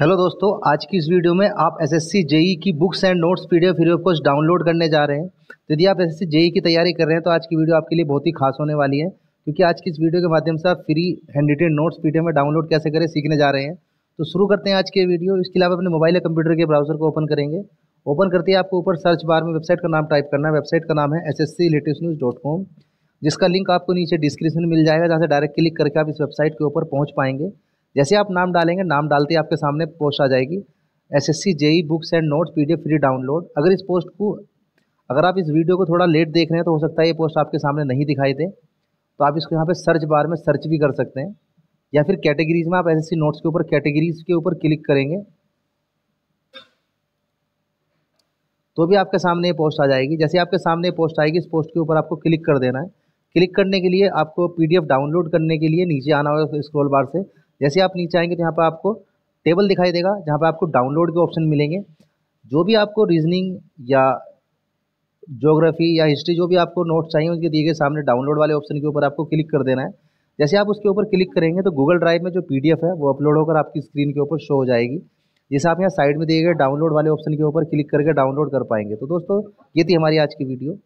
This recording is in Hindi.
हेलो दोस्तों, आज की इस वीडियो में आप एसएससी जेई की books and notes PDF free of cost download करने जा रहे हैं। तो यदि आप एसएससी जेई की तैयारी कर रहे हैं तो आज की वीडियो आपके लिए बहुत ही खास होने वाली है, क्योंकि आज की इस वीडियो के माध्यम से आप free hand retain notes PDF में डाउनलोड कैसे करें सीखने जा रहे हैं। तो शुरू करते हैं आज की वीडियो। इसके अलावा अपने मोबाइल या कंप्यूटर के ब्राउजर को ओपन करेंगे। ओपन करते ही आपको ऊपर सर्च बार में वेबसाइट का नाम टाइप करना है। वेबसाइट का नाम है ssclatestnews.com, जिसका लिंक आपको नीचे डिस्क्रिप्शन में मिल जाएगा, जहाँ से डायरेक्ट क्लिक करके आप इस वेबसाइट के ऊपर पहुँच पाएंगे। जैसे आप नाम डालेंगे, नाम डालते ही आपके सामने पोस्ट आ जाएगी, SSC JE books and notes PDF free download. अगर आप इस वीडियो को थोड़ा लेट देख रहे हैं तो हो सकता है ये पोस्ट आपके सामने नहीं दिखाई दे, तो आप इसको यहाँ पे सर्च बार में सर्च भी कर सकते हैं, या फिर कैटेगरीज में आप एसएससी नोट्स के ऊपर कैटेगरीज के ऊपर क्लिक करेंगे तो भी आपके सामने ये पोस्ट आ जाएगी। जैसे आपके सामने पोस्ट आएगी, इस पोस्ट के ऊपर आपको क्लिक कर देना है। क्लिक करने के लिए आपको पीडीएफ डाउनलोड करने के लिए नीचे आना होगा स्क्रॉल बार से। जैसे आप नीचे आएंगे तो यहाँ पर आपको टेबल दिखाई देगा, जहाँ पर आपको डाउनलोड के ऑप्शन मिलेंगे। जो भी आपको रीजनिंग या ज्योग्राफी या हिस्ट्री जो भी आपको नोट्स चाहिए उनके दिए गए सामने डाउनलोड वाले ऑप्शन के ऊपर आपको क्लिक कर देना है। जैसे आप उसके ऊपर क्लिक करेंगे तो गूगल ड्राइव में जो पीडीएफ है वो अपलोड होकर आपकी स्क्रीन के ऊपर शो हो जाएगी। जैसे आप यहाँ साइड में दिए गए डाउनलोड वाले ऑप्शन के ऊपर क्लिक करके डाउनलोड कर पाएंगे। तो दोस्तों, ये थी हमारी आज की वीडियो।